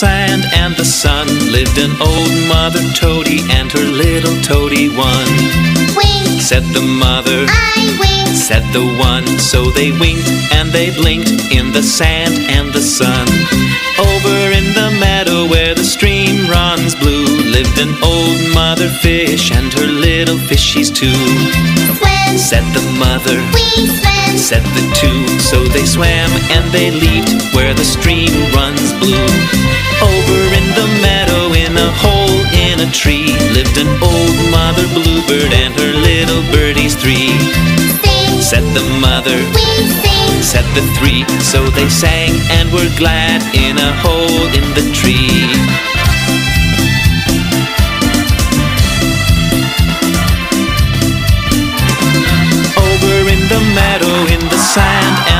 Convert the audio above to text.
sand and the sun lived an old mother toady and her little toady one. Wink, said the mother. I wink, said the one. So they winked and they blinked in the sand and the sun. Over in the meadow where the stream runs blue lived an old mother fish and her little fishies too. Swim, said the mother. We swim, said the two. So they swam and they leaped where the stream runs blue. Over in the meadow in a hole in a tree lived an old mother bluebird and her little birdies three. Sing, said the mother. We sing, said the three. So they sang and were glad in a hole in the tree. Over in the meadow in the sand